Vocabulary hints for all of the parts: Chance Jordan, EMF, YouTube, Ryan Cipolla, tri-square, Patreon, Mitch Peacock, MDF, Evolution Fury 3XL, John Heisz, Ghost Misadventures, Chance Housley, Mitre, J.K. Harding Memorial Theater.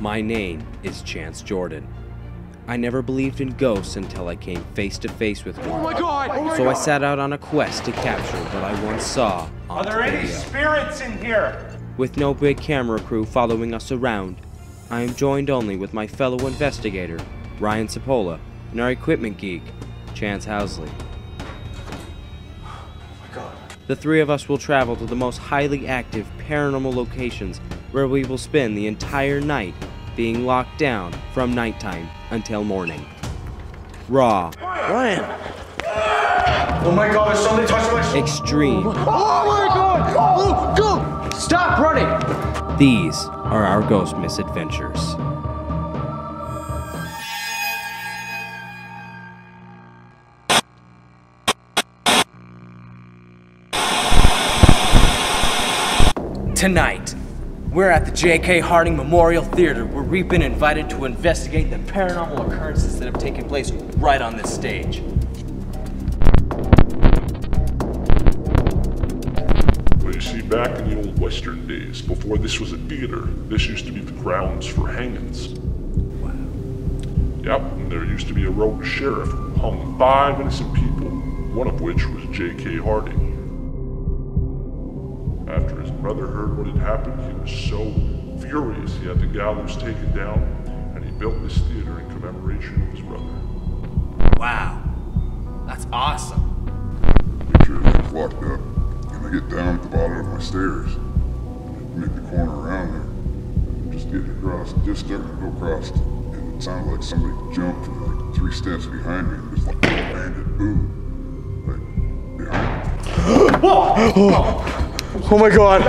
My name is Chance Jordan. I never believed in ghosts until I came face to face with one. Oh my God! Oh my God. I sat out on a quest to capture what I once saw on video. Are there any spirits in here? With no big camera crew following us around, I am joined only with my fellow investigator, Ryan Cipolla, and our equipment geek, Chance Housley. Oh my God. The three of us will travel to the most highly active paranormal locations where we will spend the entire night being locked down from nighttime until morning. Raw. Ryan! Oh my God, there's something touched my shoulder. Extreme. Oh my God! Oh, go! Stop running! These are our ghost misadventures. Tonight, we're at the J.K. Harding Memorial Theater, where we've been invited to investigate the paranormal occurrences that have taken place right on this stage. Well, you see, back in the old Western days, before this was a theater, this used to be the grounds for hangings. Wow. Yep, and there used to be a rogue sheriff who hung 5 innocent people, one of which was J.K. Harding. After his brother heard what had happened, he was so furious he had the gallows taken down, and he built this theater in commemoration of his brother. Wow, that's awesome. The picture of him locked up, and I get down at the bottom of my stairs, and make the corner around there, and just get across, just starting to go across, and it sounded like somebody jumped from like 3 steps behind me, and just like landed, boom, like behind me. Whoa! Oh. Oh my God!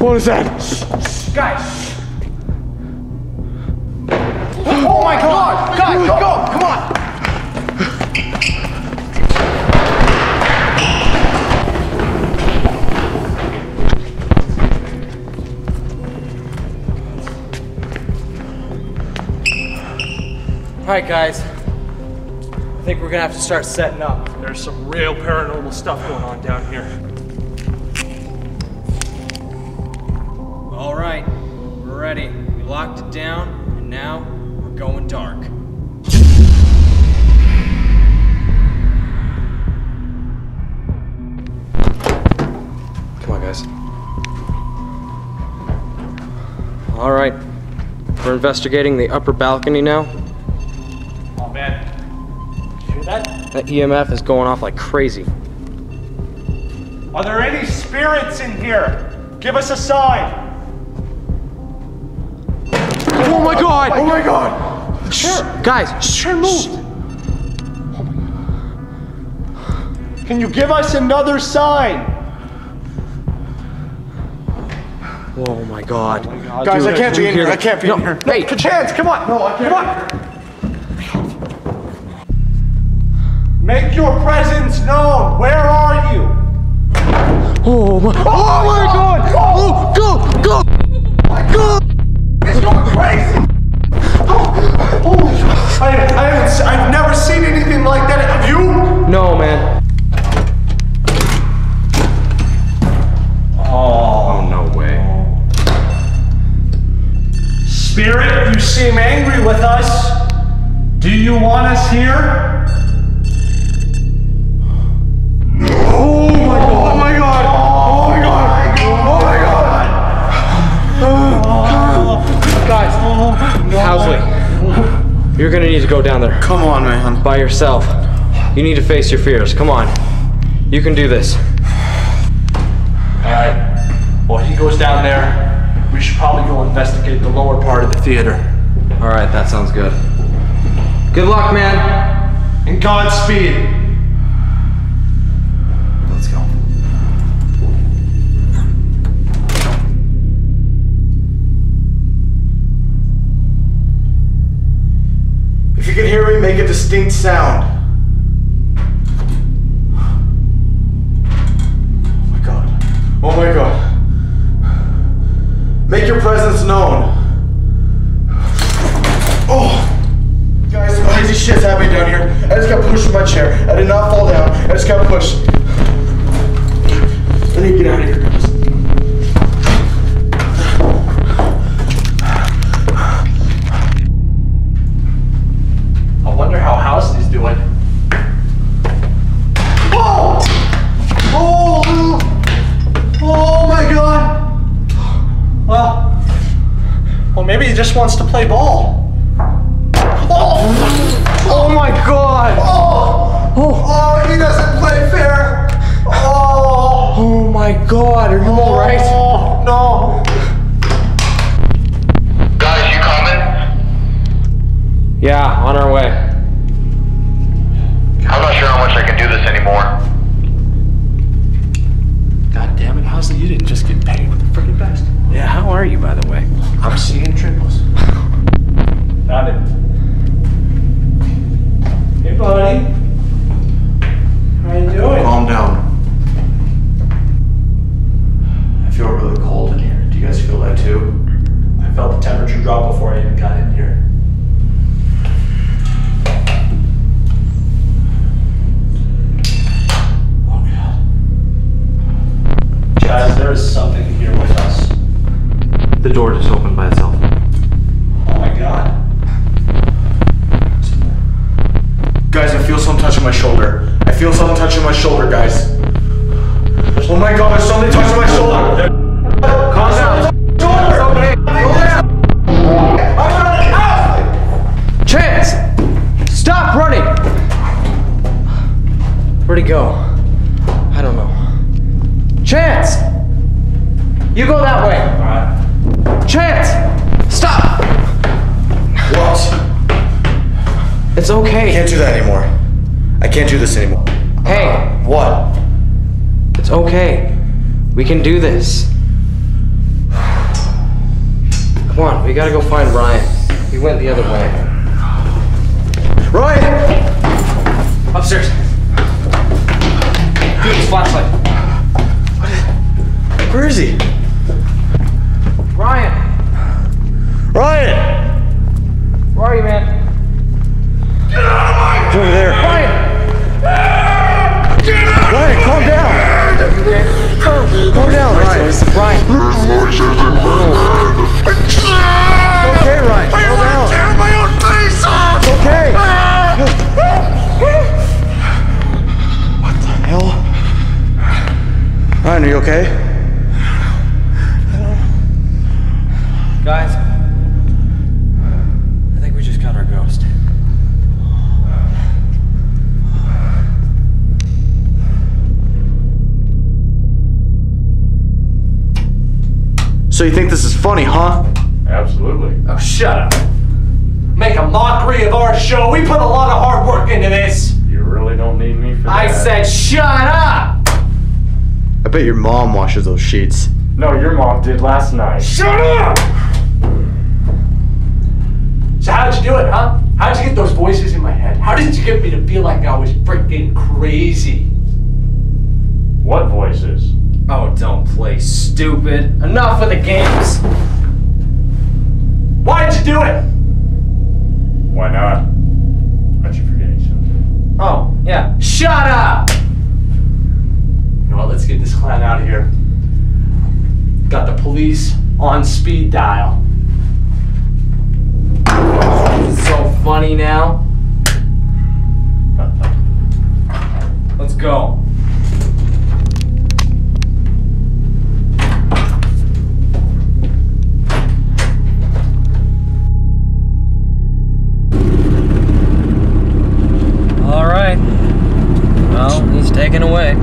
What is that? Guys! Oh my God! Guys, go! Come on. Alright guys, I think we're gonna have to start setting up. There's some real paranormal stuff going on down here. Alright, we're ready. We locked it down, and now we're going dark. Come on guys. Alright, we're investigating the upper balcony now. That EMF is going off like crazy. Are there any spirits in here? Give us a sign. Oh my God! Oh my God! Guys, shh. Oh my God. Can you give us another sign? Oh my God! Guys, dude, I can't be in here. I can't be in here. No, hey, Chance, come on! No, I can't. Come on. Make your presence known. Where are you? Oh my God! Oh, go! It's going crazy. Oh! I've never seen anything like that. Have you? No, man. Oh no way. Spirit, you seem angry with us. Do you want us here? Housley, you're gonna need to go down there. Come on, man. By yourself. You need to face your fears. Come on. You can do this. Alright. Well, he goes down there. We should probably go investigate the lower part of the theater. Alright, that sounds good. Good luck, man. And Godspeed. Let's go. If you can hear me, make a distinct sound. Oh my God. Oh my God. Make your presence known. Oh! Guys, some crazy shit's happening down here. got pushed from my chair. I did not fall down. I just got pushed. I need to get out of here, guys. I wonder how Housley's doing. Oh! Oh! Oh my God! Well, maybe he just wants to play ball. Oh! Oh my God! Oh! Oh! He doesn't play fair! Oh! Oh my God! Are you all right? Oh no! Guys, you coming? Yeah, on our way. I'm not sure how much I can do this anymore. God damn it, Housley! You didn't just get paid with the freaking best. Yeah, how are you, by the way? I'm seeing triples. Found it. Hey, buddy. How you doing? Calm down. I feel really cold in here. Do you guys feel that too? I felt the temperature drop before I even got in here. Oh, God. Guys, there is something here with us. The door just opened by itself. Oh, my God. Guys, I feel something touching my shoulder. I feel something touching my shoulder, guys. Oh my God, there's something touching my shoulder. Calm down. Shoulder! Chance! Stop running! Where'd he go? I don't know. Chance! You go that way. All right. Chance! Stop! What? It's okay. I can't do that anymore. I can't do this anymore. Hey. What? It's okay. We can do this. Come on, we gotta go find Ryan. He went the other way. Ryan! Upstairs. Dude, his flashlight. What is... Where is he? Ryan! Ryan! Where are you, man? Get out of my head! Over there. Ryan! Get out! Ryan, calm down! Calm down, Ryan. Ryan. Okay, Ryan. I want to tear my own face off! It's okay. What the hell? Ryan, are you okay? I don't know. Guys. So you think this is funny, huh? Absolutely. Oh, shut up. Make a mockery of our show. We put a lot of hard work into this. You really don't need me for that. I said shut up! I bet your mom washes those sheets. No, your mom did last night. Shut up! So how'd you do it, huh? How'd you get those voices in my head? How did you get me to feel like I was freaking crazy? What voices? Oh, don't play stupid. Enough of the games. Why did you do it? Why not? Aren't you forgetting something? Oh, yeah. Shut up! You know what? Let's get this clown out of here. Got the police on speed dial. It's so funny now. Let's go. Taken away.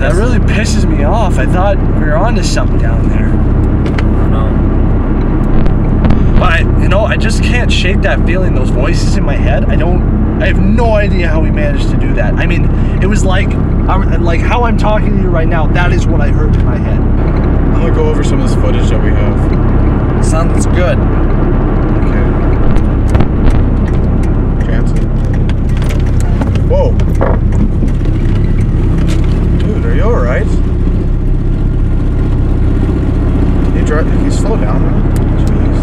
That really pisses me off. I thought we were onto something down there. I don't know. But, you know, I just can't shake that feeling, those voices in my head. I have no idea how we managed to do that. I mean, it was like how I'm talking to you right now, that is what I heard in my head. I'm gonna go over some of this footage that we have. Sounds good. Okay. Cancel. Whoa. You all right? Can you slow down? Jeez.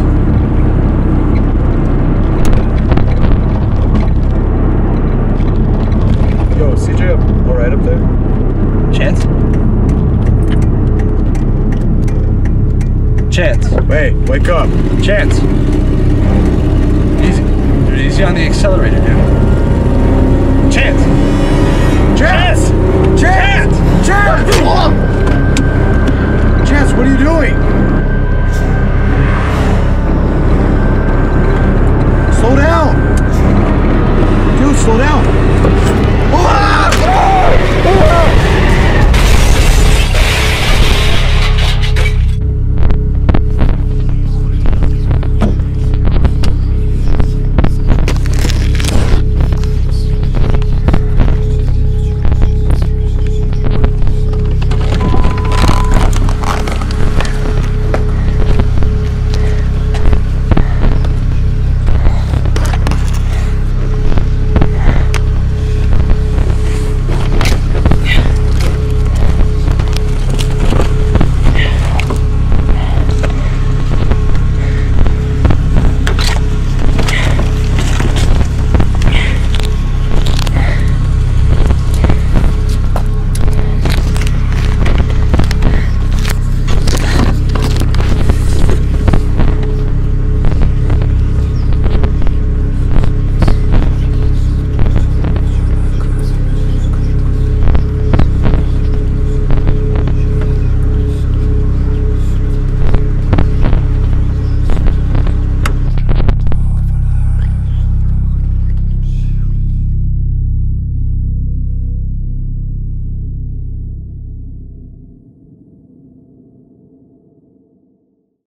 right up there? Chance? Chance. Wait, wake up. Chance. Easy. Dude, easy on the accelerator, dude. Chance! Chance! Chance! Chance! Chance! Chance, what are you doing?